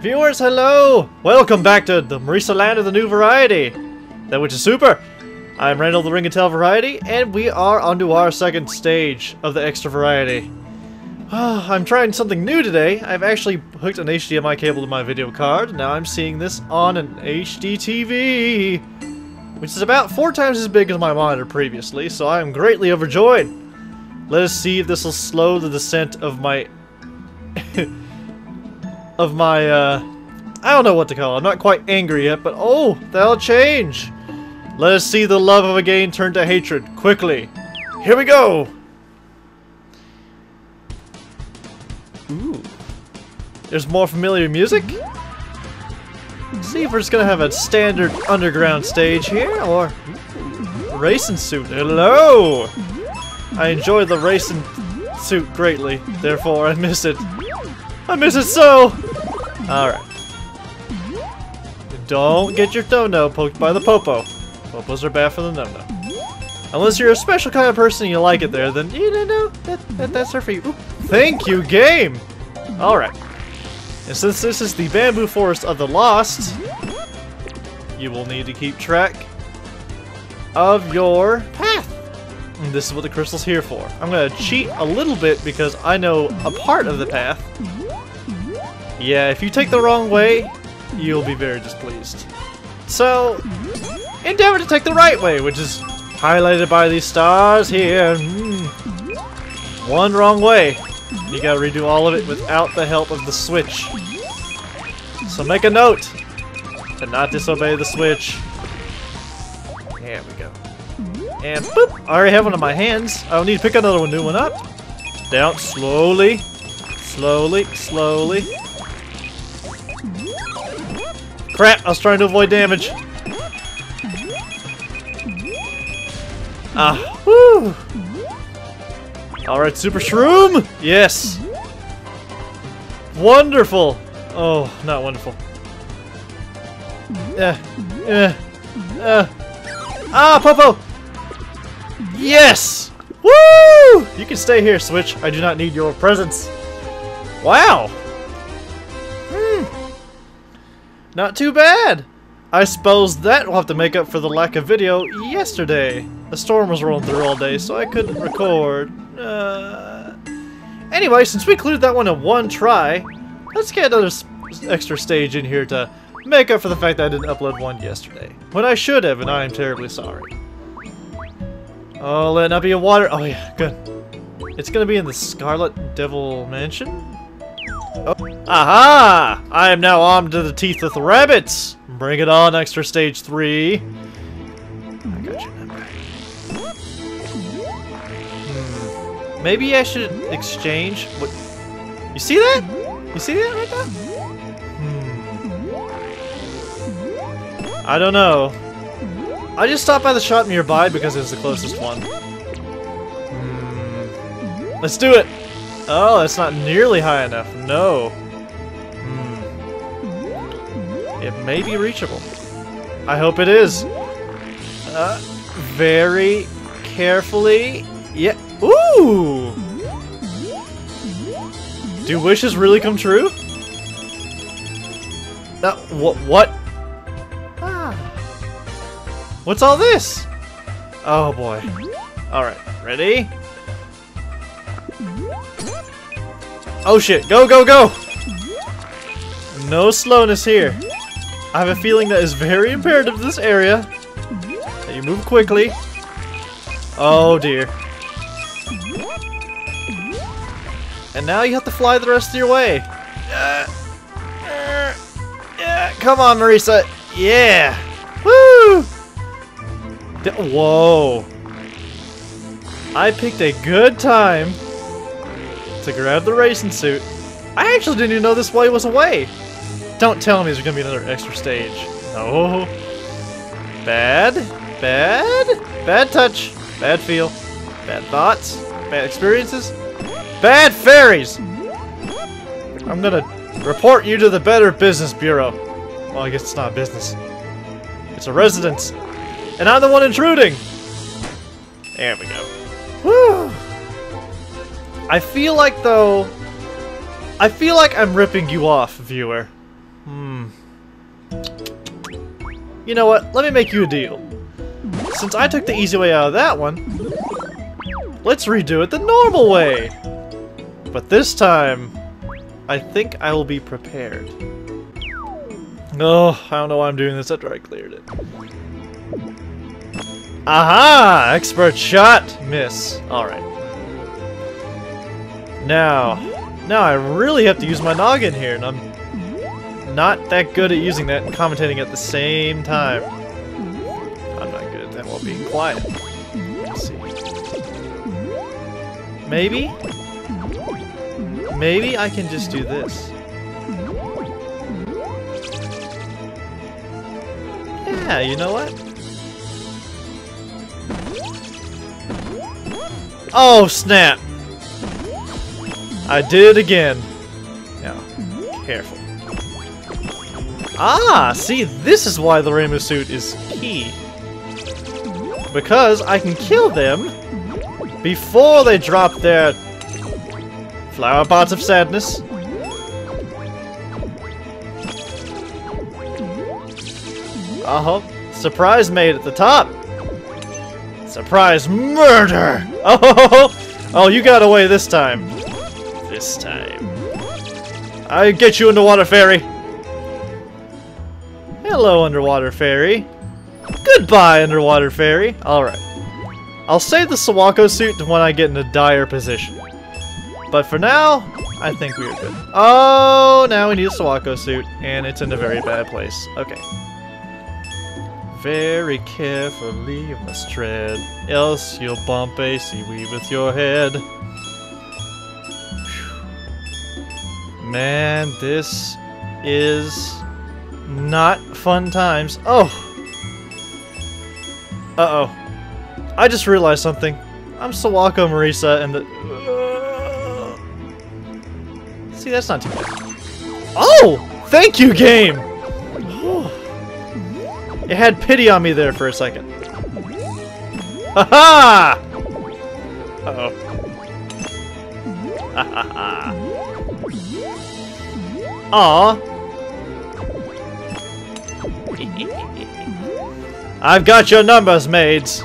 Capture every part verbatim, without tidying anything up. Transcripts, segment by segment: Viewers, hello! Welcome back to the Marisa Land of the new variety, that which is super. I'm Randall the Ringtail variety, and we are onto our second stage of the extra variety. Oh, I'm trying something new today. I've actually hooked an H D M I cable to my video card. Now I'm seeing this on an H D T V, which is about four times as big as my monitor previously, so I am greatly overjoyed. Let us see if this will slow the descent of my... of my, uh, I don't know what to call it. I'm not quite angry yet, but oh, that'll change. Let us see the love of a game turn to hatred, quickly. Here we go! Ooh. There's more familiar music? Let's see if we're just gonna have a standard underground stage here, or... Racing Suit, hello! I enjoy the Racing Suit greatly, therefore I miss it. I miss it so! Alright. Don't get your no-no poked by the popo. Popos are bad for the no-no. Unless you're a special kind of person and you like it there, then you don't know, that, that, that's her for you. Oop. Thank you, game! Alright. And since this is the Bamboo Forest of the Lost, you will need to keep track of your path. And this is what the crystal's here for. I'm gonna cheat a little bit because I know a part of the path. Yeah, if you take the wrong way, you'll be very displeased. So, endeavor to take the right way, which is highlighted by these stars here. Mm. One wrong way. You gotta redo all of it without the help of the switch. So make a note to not disobey the switch. There we go. And boop! I already have one in my hands. I don't need to pick another one, new one up. Down, slowly. Slowly, slowly. Crap, I was trying to avoid damage. Ah, woo! Alright, Super Shroom! Yes! Wonderful! Oh, not wonderful. Eh, eh, eh. Ah, Popo! Yes! Woo! You can stay here, Switch. I do not need your presence. Wow! Not too bad! I suppose that will have to make up for the lack of video yesterday. A storm was rolling through all day, so I couldn't record. Uh... Anyway, since we cleared that one in one try, let's get another extra stage in here to make up for the fact that I didn't upload one yesterday. When I should have, and I am terribly sorry. Oh, let it not be in water. Oh yeah, good. It's gonna be in the Scarlet Devil Mansion? Oh. Aha! I am now armed to the teeth with rabbits! Bring it on, extra stage three. I got your number. Hmm. Maybe I should exchange. What? You see that? You see that right there? Hmm. I don't know. I just stopped by the shop nearby because it's the closest one. Hmm. Let's do it! Oh, that's not nearly high enough. No. Hmm. It may be reachable. I hope it is. Uh, very carefully. Yeah. Ooh! Do wishes really come true? Uh, what? What? Ah. What's all this? Oh boy. Alright, ready? Oh shit, go, go, go! No slowness here. I have a feeling that is very imperative to this area. That you move quickly. Oh dear. And now you have to fly the rest of your way. Uh, uh, yeah, come on, Marisa. Yeah! Woo! D Whoa. I picked a good time to grab the Racing Suit. I actually didn't even know this way was away. Don't tell me there's gonna be another extra stage. Oh, bad, bad, bad touch, bad feel, bad thoughts, bad experiences, bad fairies. I'm gonna report you to the Better Business Bureau. Well, I guess it's not business. It's a residence, and I'm the one intruding. There we go. Whew. I feel like, though, I feel like I'm ripping you off, viewer. Hmm. You know what? Let me make you a deal. Since I took the easy way out of that one, let's redo it the normal way! But this time, I think I will be prepared. Oh, I don't know why I'm doing this after I cleared it. Aha! Expert shot! Miss. Alright. Now, now I really have to use my noggin here, and I'm not that good at using that and commentating at the same time. I'm not good at that while being quiet. Let's see. Maybe? Maybe I can just do this. Yeah, you know what? Oh, snap! I did it again. Now, careful. Ah, see, this is why the Reimu Suit is key. Because I can kill them before they drop their flower pots of sadness. Uh huh. Surprise made at the top. Surprise murder! Oh, oh, oh, oh, you got away this time. This time. I get you, underwater fairy. Hello, underwater fairy. Goodbye, underwater fairy. Alright. I'll save the Suwako suit when I get in a dire position. But for now, I think we are good. Oh, now we need a Suwako suit, and it's in a very bad place. Okay. Very carefully you must tread, else you'll bump a seaweed with your head. Whew. Man, this is not fun times. Oh! Uh-oh. I just realized something. I'm Suwako Marisa and the... Uh... See, that's not too bad. Oh! Thank you, game! It had pity on me there for a second. Ha-ha! Uh-oh. Ha-ha-ha. Aw. I've got your numbers, maids.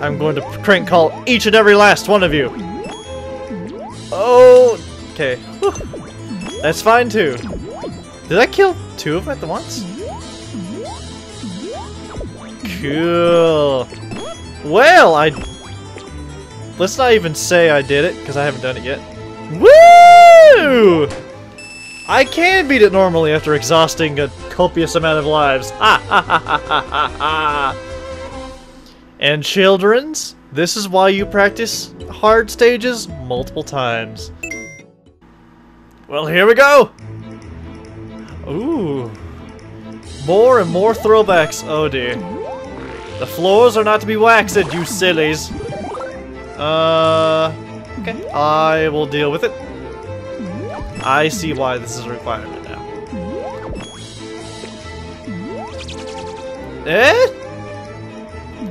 I'm going to crank call each and every last one of you. Oh. Okay. Whew. That's fine, too. Did I kill two of them at once? Cool. Well, I... Let's not even say I did it, because I haven't done it yet. Woo! I can beat it normally after exhausting a copious amount of lives. Ha ha ha ha ha ha! And childrens, this is why you practice hard stages multiple times. Well, here we go! Ooh. More and more throwbacks. Oh dear. The floors are not to be waxed, you sillies. Uh, okay. I will deal with it. I see why this is a requirement now. Eh?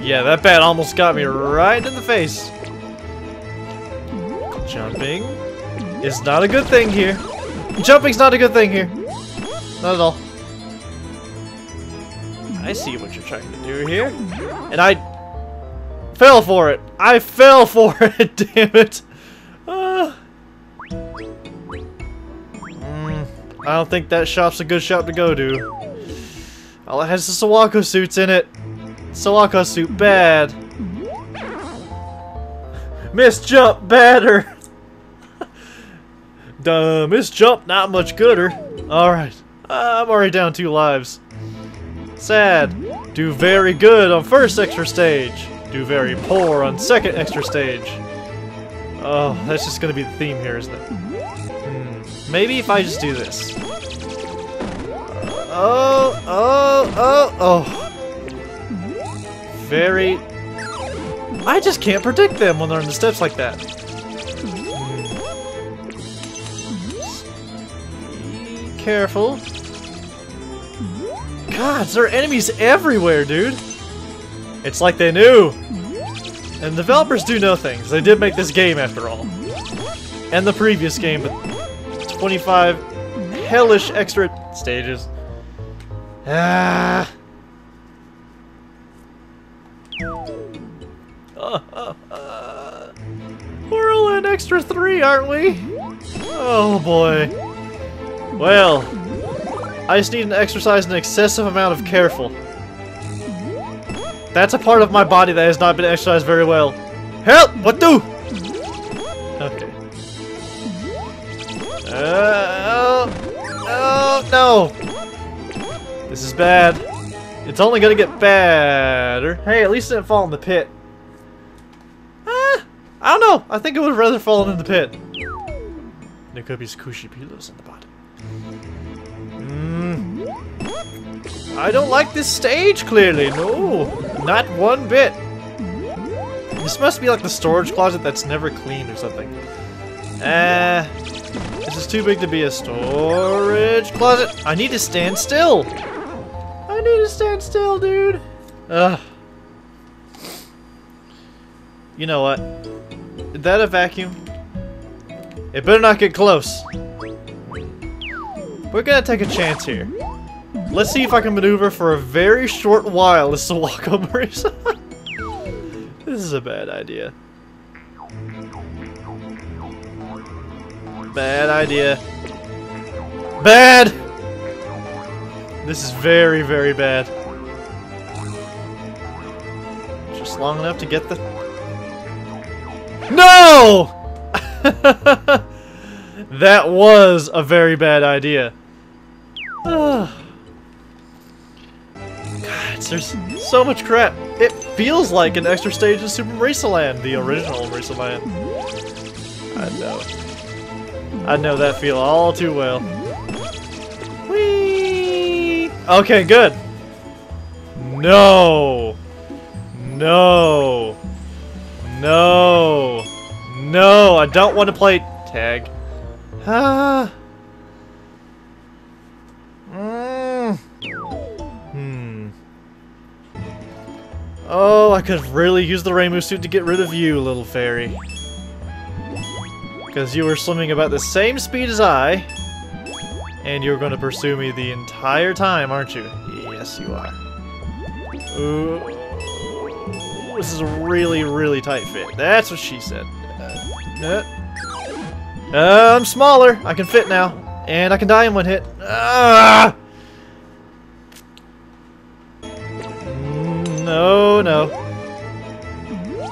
Yeah, that bat almost got me right in the face. Jumping is not a good thing here. Jumping's not a good thing here. Not at all. I see what you're trying to do here. And I fell for it. I fell for it, damn it. Uh, mm, I don't think that shop's a good shop to go to. All it has is Suwako suits in it. Suwako suit, bad. Miss jump, badder. Duh, miss jump, not much gooder. Alright, uh, I'm already down two lives. Sad. Do very good on first extra stage. Do very poor on second extra stage. Oh, that's just gonna be the theme here, isn't it? Hmm. Maybe if I just do this. Oh, oh, oh, oh. Very... I just can't predict them when they're on the steps like that. Hmm. Be careful. God, there are enemies everywhere, dude! It's like they knew! And developers do know things. They did make this game, after all. And the previous game, but twenty-five hellish extra stages. Ah. Uh, uh, uh. We're all in extra three, aren't we? Oh boy. Well, I just need to exercise an excessive amount of careful. That's a part of my body that has not been exercised very well. Help! What do? Okay. Uh, oh, oh no! This is bad. It's only gonna get badder. Hey, at least it didn't fall in the pit. Ah, I don't know. I think it would have rather fallen in the pit. Nikobi's Kushi pillows in the bottom. Mm. I don't like this stage, clearly. No, not one bit. This must be like the storage closet that's never cleaned or something. Uh, this is too big to be a storage closet. I need to stand still. I need to stand still, dude. Ugh. You know what? Is that a vacuum? It better not get close. We're gonna take a chance here. Let's see if I can maneuver for a very short while as Suwako Marisa. This is a bad idea. Bad idea. Bad! This is very, very bad. Just long enough to get the... No! That was a very bad idea. God, there's so much crap. It feels like an extra stage of Super Marisa Land, the original Marisa Land. I know. I know that feel all too well. Whee! Okay, good. No. No. No. No, I don't want to play tag. Ah. Mm. Hmm. Oh, I could really use the Reimu suit to get rid of you, little fairy. Because you were swimming about the same speed as I, and you're going to pursue me the entire time, aren't you? Yes, you are. Ooh. This is a really, really tight fit. That's what she said. Uh, uh. Uh, I'm smaller. I can fit now, and I can die in one hit. Ah! No, no.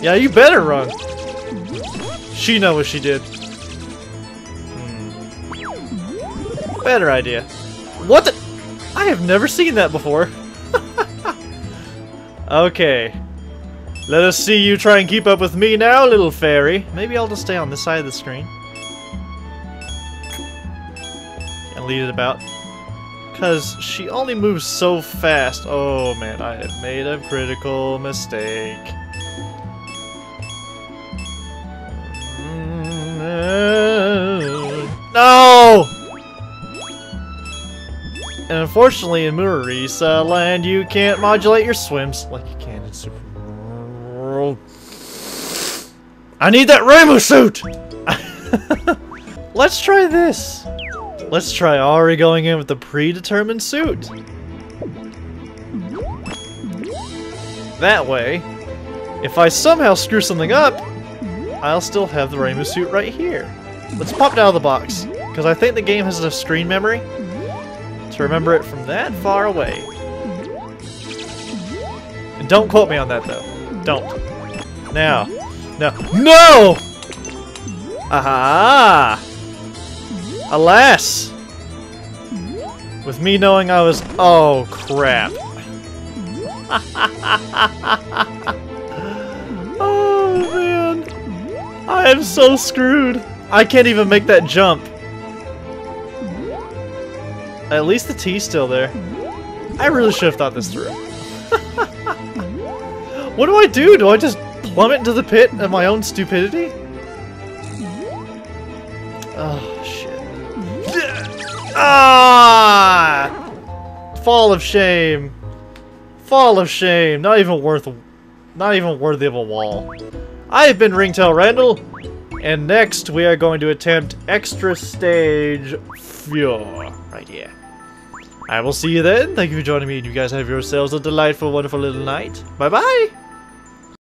Yeah, you better run. She knows what she did. Hmm. Better idea. What the? I have never seen that before. Okay. Let us see you try and keep up with me now, little fairy. Maybe I'll just stay on this side of the screen. Lead it about, because she only moves so fast. Oh man, I have made a critical mistake. No! And unfortunately in Marisa Land you can't modulate your swims like you can in Super World. I need that Reimu suit! Let's try this. Let's try Ari going in with the predetermined suit. That way, if I somehow screw something up, I'll still have the Reimu suit right here. Let's pop it out of the box, because I think the game has enough screen memory to remember it from that far away. And don't quote me on that though. Don't. Now. No. No! Aha! Alas! With me knowing I was... Oh, crap. Oh, man. I am so screwed. I can't even make that jump. At least the T's still there. I really should have thought this through. What do I do? Do I just plummet into the pit of my own stupidity? Oh, shit. Ah! Fall of shame. Fall of shame. Not even worth, not even worthy of a wall. I have been Ringtail Randl, And next, we are going to attempt Extra Stage four, right here. I will see you then. Thank you for joining me. You guys have yourselves a delightful, wonderful little night. Bye-bye!